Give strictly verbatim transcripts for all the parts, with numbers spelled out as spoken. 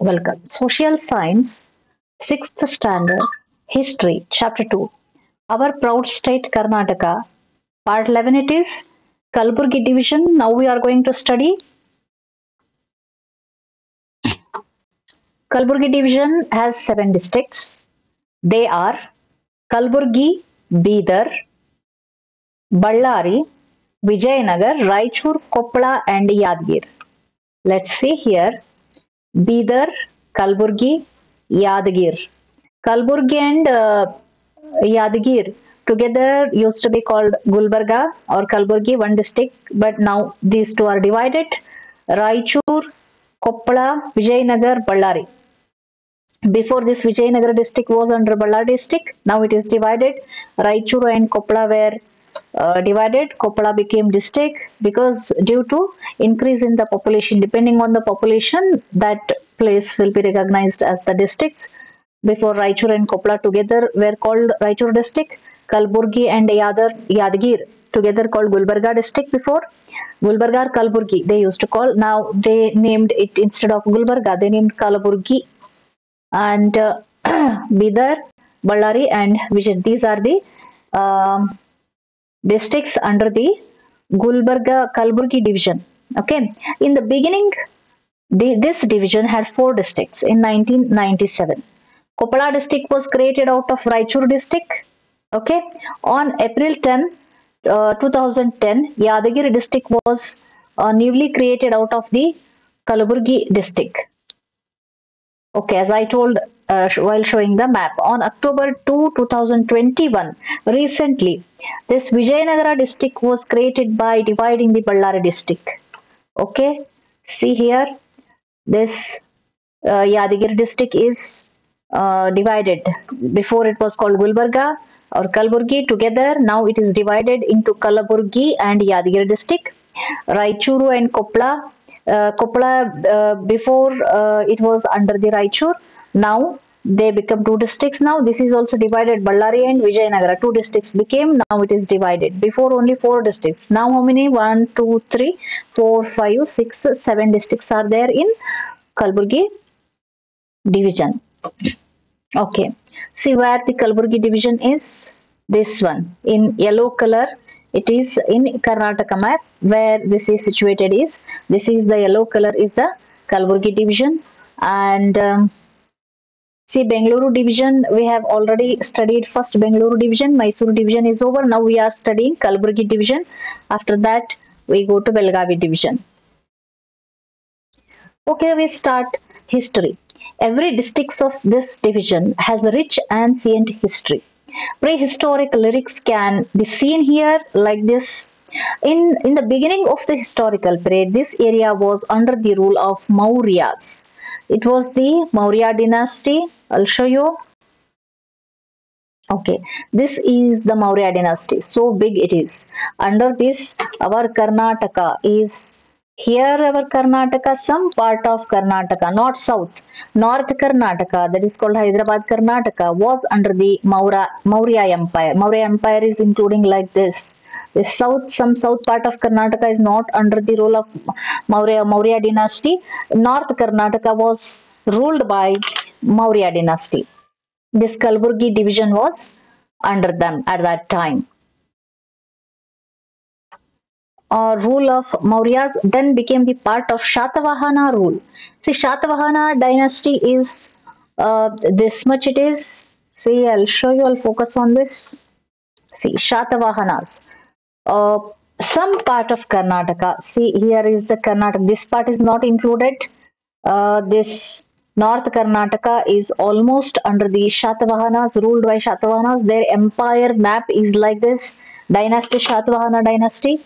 Welcome. Social Science, sixth Standard, History, Chapter two. Our proud state Karnataka. Part eleven it is. Kalburgi Division. Now we are going to study Kalburgi Division has seven districts. They are Kalburgi, Bidar, Ballari, Vijayanagar, Raichur, Koppala and Yadgir. Let's see here. Bidar, Kalburgi, Yadgir. Kalburgi and uh, Yadgir together used to be called Gulbarga or Kalburgi, one district, but now these two are divided. Raichur, Koppala, Vijayanagar, Ballari. Before this, Vijayanagar district was under Ballari district. Now it is divided. Raichur and Koppala were uh, divided. Koppala became district because due to increase in the population, depending on the population, that place will be recognized as the districts. Before, Raichur and Koppala together were called Raichur district. Kalburgi and Yadgir together called Gulbarga district before. Gulbarga or Kalburgi they used to call. Now they named it, instead of Gulbarga, they named Kalburgi. And uh, Bidar, Ballari and Vijay. These are the um, districts under the Gulbarga Kalburgi division. Okay. In the beginning, the, this division had four districts in nineteen ninety-seven. Koppala district was created out of Raichur district. Okay. On April tenth, uh, two thousand ten, Yadgir district was uh, newly created out of the Kalburgi district. Okay, as I told uh, while showing the map, on October second, two thousand twenty-one, recently, this Vijayanagara district was created by dividing the Ballari district. Okay, see here, this uh, Yadgir district is uh, divided. Before it was called Gulbarga or Kalburgi together. Now it is divided into Kalburgi and Yadgir district. Raichur and Koppala. Uh, Koppala uh, before uh, it was under the Raichur. Now they become two districts. Now this is also divided. Ballari and Vijayanagara, two districts became. Now it is divided. Before only four districts. Now how many? One, two, three, four, five, six, seven districts are there in Kalburgi division. Okay. See where the Kalburgi division is. This one in yellow color. It is in Karnataka map where this is situated is. This is the yellow color is the Kalburgi division. And um, see Bengaluru division, we have already studied first Bengaluru division. Mysuru division is over. Now we are studying Kalburgi division. After that we go to Belagavi division. Okay, we start history. Every district of this division has a rich ancient history. Prehistoric lyrics can be seen here like this. In, in the beginning of the historical period, this area was under the rule of Mauryas. It was the Maurya dynasty. I'll show you. Okay, this is the Maurya dynasty. So big it is. Under this, our Karnataka is here. Our Karnataka, some part of Karnataka, not south, north Karnataka, that is called Hyderabad Karnataka, was under the Maura, Maurya Empire. Maurya Empire is including like this. The south, some south part of Karnataka is not under the rule of Maurya, Maurya dynasty. North Karnataka was ruled by Maurya dynasty. This Kalburgi division was under them at that time. Uh, rule of Mauryas then became the part of Satavahana rule. See, Satavahana dynasty is uh, this much it is. See, I'll show you, I'll focus on this. See, Satavahanas. Uh, some part of Karnataka. See, here is the Karnataka. This part is not included. Uh, this North Karnataka is almost under the Satavahanas, ruled by Satavahanas. Their empire map is like this. Dynasty, Satavahana dynasty.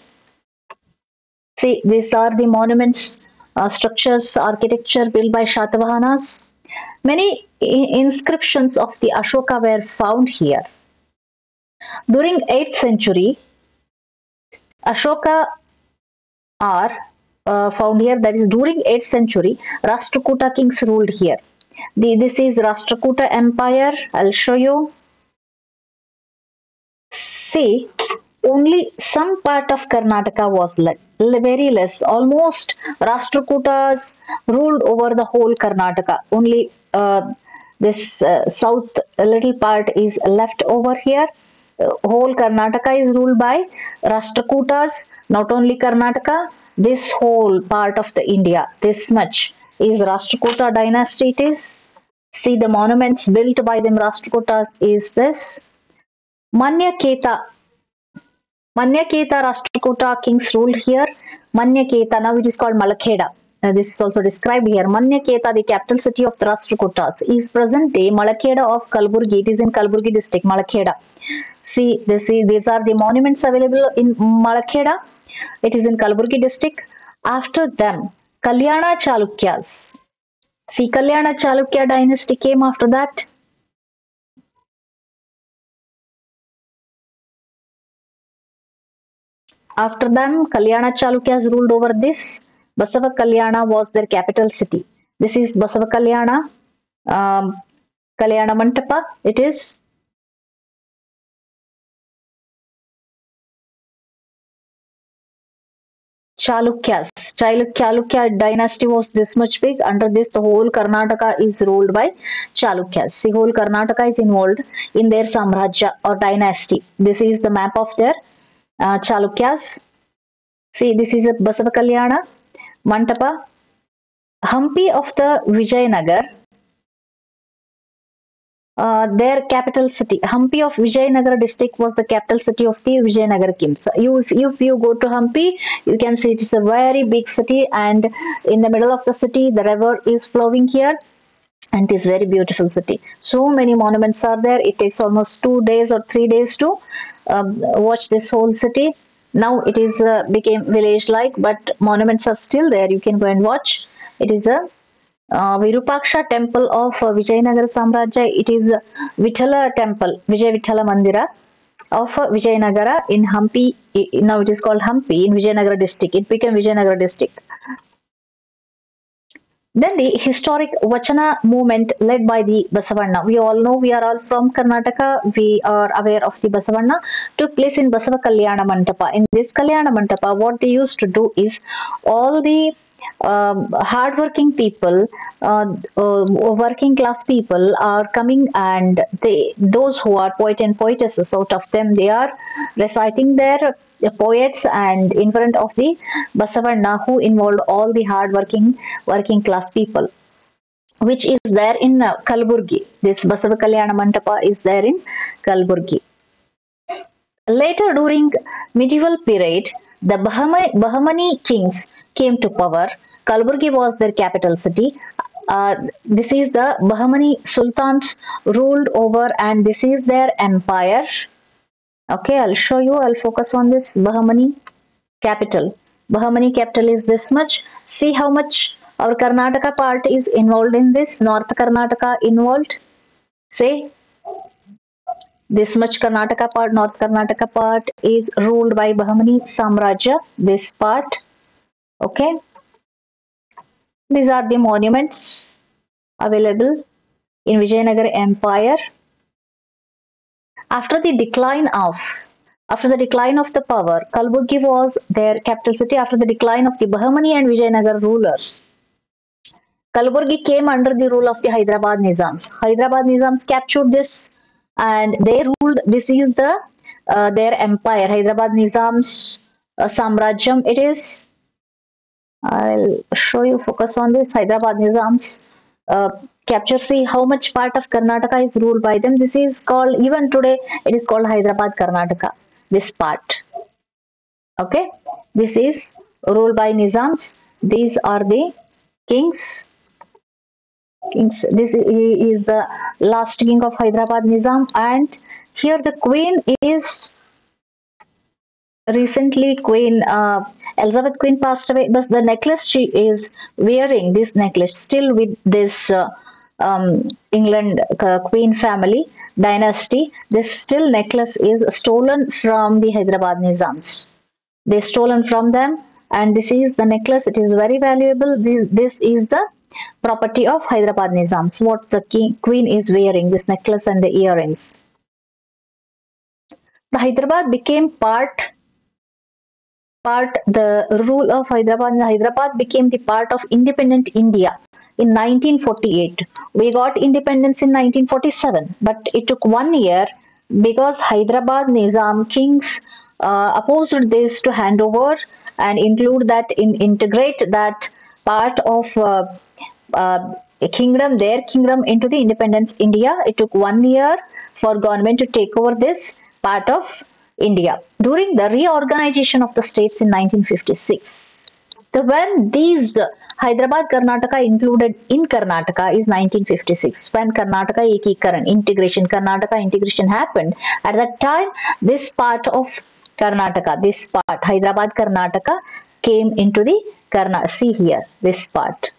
See, these are the monuments, uh, structures, architecture built by Satavahanas. Many inscriptions of the Ashoka were found here. During eighth century, Ashoka are uh, found here. That is, during eighth century, Rashtrakuta kings ruled here. The, this is Rashtrakuta Empire. I'll show you. See, only some part of Karnataka was left. Very less, almost Rashtrakutas ruled over the whole Karnataka. Only uh, this uh, south little part is left over here. Uh, whole Karnataka is ruled by Rashtrakutas. Not only Karnataka, this whole part of the India, this much is Rashtrakuta dynasty. It is. See, the monuments built by them Rashtrakutas is this. Manyakheta. Manyakheta Rashtrakuta kings ruled here. Manyakheta, now it is called Malakeda. Uh, this is also described here. Manyakheta, the capital city of the Rashtrakutas, is present day Malakeda of Kalburgi. It is in Kalburgi district, Malakeda. See, this is, these are the monuments available in Malakeda. It is in Kalburgi district. After them, Kalyana Chalukyas. See, Kalyana Chalukya dynasty came after that. After them, Kalyana Chalukyas ruled over this. Basava Kalyana was their capital city. This is Basava Kalyana, um, Kalyana Mantapa, it is. Chalukyas, Chalukya dynasty was this much big. Under this, the whole Karnataka is ruled by Chalukyas. See, whole Karnataka is involved in their Samrajya or dynasty. This is the map of their Uh, Chalukyas. See, this is a Basava Kalyana Mantapa. Hampi of the Vijayanagar, uh, their capital city. Hampi of Vijayanagar district was the capital city of the Vijayanagar kings. You, if, if you go to Hampi, you can see it is a very big city, and in the middle of the city the river is flowing here, and it is very beautiful city. So many monuments are there. It takes almost two days or three days to um, watch this whole city. Now it is uh, became village like, but monuments are still there. You can go and watch. It is a uh, Virupaksha temple of uh, Vijayanagar Samrajya. It is a Vittala temple, Vijay Vittala Mandira of uh, Vijayanagara in Hampi. Now it is called Hampi in Vijayanagara district. It became Vijayanagara district. Then the historic Vachana movement led by the Basavanna. We all know, we are all from Karnataka. We are aware of the Basavanna. Took place in Basava Kalyana Mantapa. In this Kalyana Mantapa, what they used to do is all the um, hardworking people, uh, uh, working class people are coming, and they, those who are poet and poetesses, out of them, they are reciting their the poets, and in front of the Basavanna, who involved all the hard-working working class people, which is there in uh, Kalburgi. This Basava Kalyana Mantapa is there in Kalburgi. Later, during medieval period, the Bahmani kings came to power. Kalburgi was their capital city. Uh, this is the Bahmani sultans ruled over, and this is their empire. Okay, I'll show you. I'll focus on this Bahmani capital. Bahmani capital is this much. See how much our Karnataka part is involved in this. North Karnataka involved. Say this much Karnataka part, North Karnataka part is ruled by Bahmani Samrajya. This part. Okay. These are the monuments available in Vijayanagar Empire. After the decline of, after the decline of the power, Kalburgi was their capital city. After the decline of the Bahmani and Vijayanagar rulers, Kalburgi came under the rule of the Hyderabad Nizams. Hyderabad Nizams captured this, and they ruled. This is the uh, their empire. Hyderabad Nizams uh, Samrajyam. It is. I'll show you. Focus on this Hyderabad Nizams. Uh, capture. See how much part of Karnataka is ruled by them. This is called, even today it is called Hyderabad Karnataka, this part. Okay, this is ruled by Nizams. These are the kings. Kings. This is the last king of Hyderabad Nizam, and here the queen is recently Queen uh, Elizabeth Queen passed away, but the necklace she is wearing, this necklace still with this uh, um, England uh, Queen family dynasty. This still necklace is stolen from the Hyderabad Nizams. They stolen from them, and this is the necklace. It is very valuable. This, this is the property of Hyderabad Nizams. What the king, queen is wearing, this necklace and the earrings. The Hyderabad became part part the rule of Hyderabad. And Hyderabad became the part of independent India in nineteen forty-eight. We got independence in nineteen forty-seven, but it took one year because Hyderabad Nizam kings uh, opposed this to hand over and include that in integrate that part of uh, uh, kingdom their kingdom into the independence India. It took one year for government to take over this part of India during the reorganization of the states in nineteen fifty-six. So when these Hyderabad Karnataka included in Karnataka is nineteen fifty-six, when Karnataka ekikaran integration Karnataka integration happened. At that time, this part of Karnataka, this part Hyderabad Karnataka came into the Karnataka. See here, this part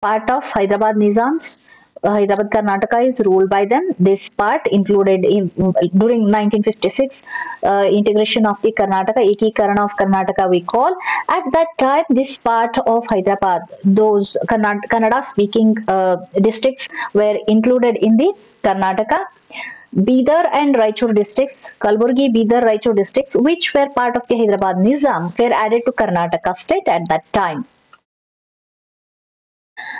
part of Hyderabad Nizams. Uh, Hyderabad Karnataka is ruled by them. This part included in, during nineteen fifty-six uh, integration of the Karnataka, Ekikarana of Karnataka we call. At that time, this part of Hyderabad, those Kannada speaking uh, districts were included in the Karnataka. Bidar and Raichur districts, Kalburgi, Bidar, Raichur districts, which were part of the Hyderabad Nizam, were added to Karnataka state at that time.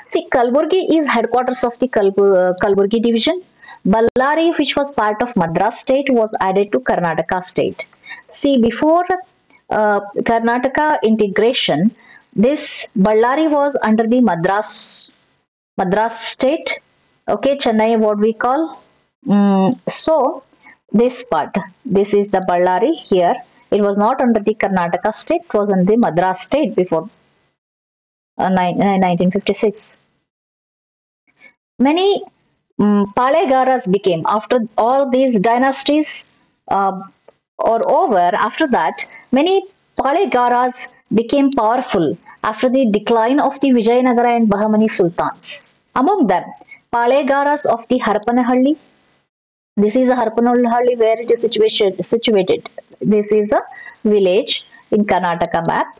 See, Kalburgi is headquarters of the Kalbur, uh, Kalburgi division. Ballari, which was part of Madras state, was added to Karnataka state. See, before uh, Karnataka integration, this Ballari was under the Madras Madras state. Okay, Chennai, what we call. Mm, so, this part, this is the Ballari here. It was not under the Karnataka state, it was under the Madras state before Uh, nineteen fifty-six. Many um, Palegaras became, after all these dynasties uh, are over, after that many Palegaras became powerful after the decline of the Vijayanagar and Bahmani sultans. Among them, Palegaras of the Harpanahalli. This is a Harpanahalli where it is situated, situated. This is a village in Karnataka map.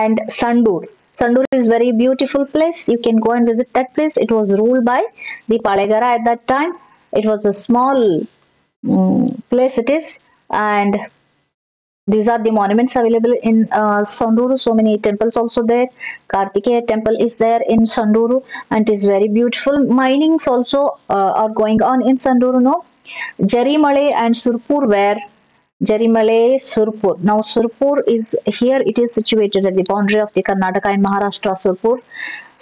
And Sandur. Sandur is very beautiful place. You can go and visit that place. It was ruled by the Palegara at that time. It was a small um, place it is. And these are the monuments available in uh, Sandur. So many temples also there. Kartikeya temple is there in Sandur. And it is very beautiful. Minings also uh, are going on in Sandur. No? Jerimale and Surpur were Jerimale, Surpur. Now Surpur is here, it is situated at the boundary of the Karnataka and Maharashtra. Surpur,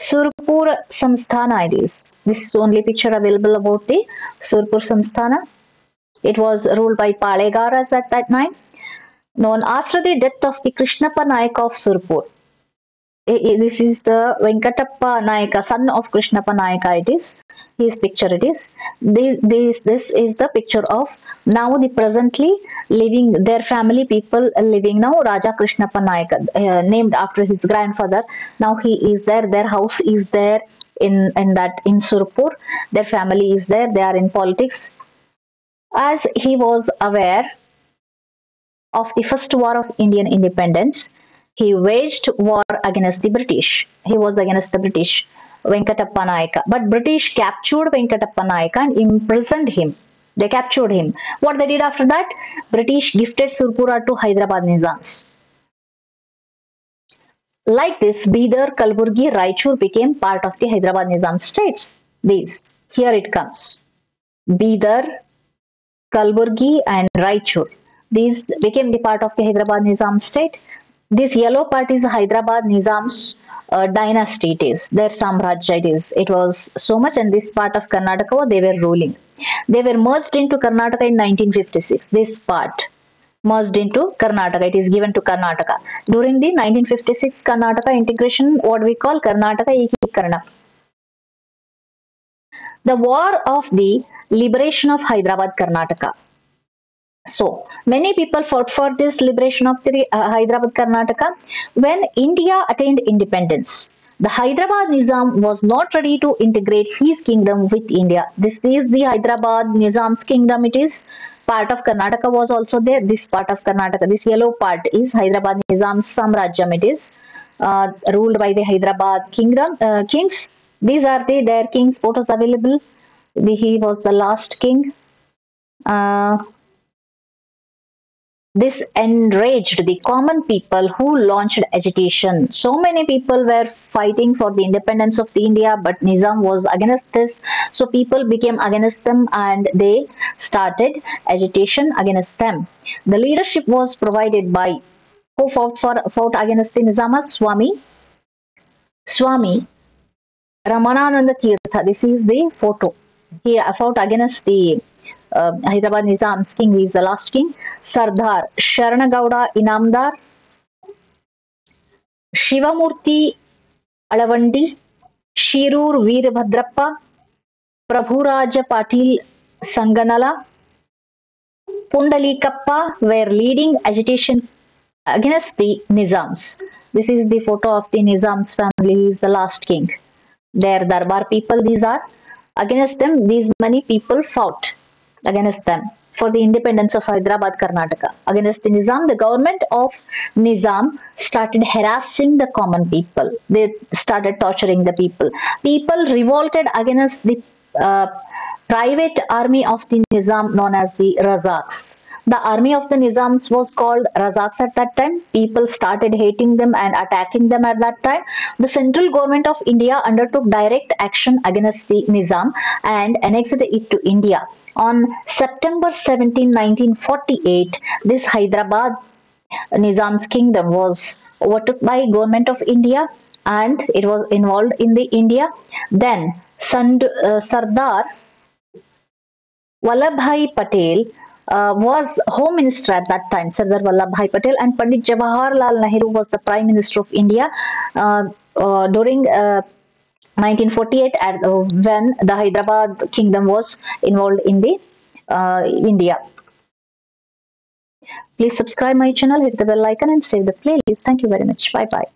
Surpur Samsthana it is. This is only picture available about the Surpur Samsthana. It was ruled by Palegaras at that time. Known after the death of the Krishnappa Nayaka of Surpur. This is the Venkatappa Nayaka, son of Krishnappa Nayaka it is. His picture it is. This, this, this is the picture of now the presently living, their family people living now, Raja Krishnappa Nayaka, uh, named after his grandfather. Now he is there, their house is there in, in that in Surpur. Their family is there, they are in politics. As he was aware of the first war of Indian independence, he waged war against the British. He was against the British, Venkatappa Nayaka. But British captured Venkatappa Nayaka and imprisoned him. They captured him. What they did after that? British gifted Surpura to Hyderabad Nizams. Like this, Bidar, Kalburgi, Raichur became part of the Hyderabad Nizam states. These. Here it comes. Bidar, Kalburgi and Raichur. These became the part of the Hyderabad Nizam state. This yellow part is Hyderabad Nizam's uh, dynasty it is, their Samrajya it is. It was so much, and this part of Karnataka they were ruling. They were merged into Karnataka in nineteen fifty-six. This part merged into Karnataka. It is given to Karnataka. During the nineteen fifty-six Karnataka integration, what we call Karnataka Ekikarana. The war of the liberation of Hyderabad Karnataka. So, many people fought for this liberation of the uh, Hyderabad Karnataka. When India attained independence, the Hyderabad Nizam was not ready to integrate his kingdom with India. This is the Hyderabad Nizam's kingdom. It is part of Karnataka was also there. This part of Karnataka, this yellow part is Hyderabad Nizam's Samrajyam. It is uh, ruled by the Hyderabad kingdom uh, kings. These are the, their kings. Photos available. The, he was the last king. Uh, this enraged the common people who launched agitation. So many people were fighting for the independence of the India, but Nizam was against this. So people became against them and they started agitation against them. The leadership was provided by who fought, for, fought against the Nizamas? Swami, Swami Ramanananda Tirtha. This is the photo. He fought against the Uh, Hyderabad Nizams king. He is the last king. Sardar Sharanagauda Inamdar, Shivamurti Alavandi, Shirur Veerabhadrappa, Prabhuraja Patil Sanganala, Pundalikappa were leading agitation against the Nizams. This is the photo of the Nizams family. He is the last king. Their Darbar people, these are. Against them, these many people fought against them for the independence of Hyderabad, Karnataka. Against the Nizam, the government of Nizam started harassing the common people. They started torturing the people. People revolted against the uh, private army of the Nizam known as the Razaks. The army of the Nizams was called Razaks at that time. People started hating them and attacking them at that time. The central government of India undertook direct action against the Nizam and annexed it to India. On September seventeenth nineteen forty-eight, this Hyderabad Nizam's kingdom was overtook by government of India and it was involved in the India. Then Sandur, uh, Sardar Vallabhai Patel Uh, was Home Minister at that time, Sardar Vallabhai Patel, and Pandit Jawaharlal Nehru was the Prime Minister of India uh, uh, during uh, nineteen forty-eight at, uh, when the Hyderabad Kingdom was involved in the uh, India. Please subscribe my channel, hit the bell icon and save the playlist. Thank you very much. Bye-bye.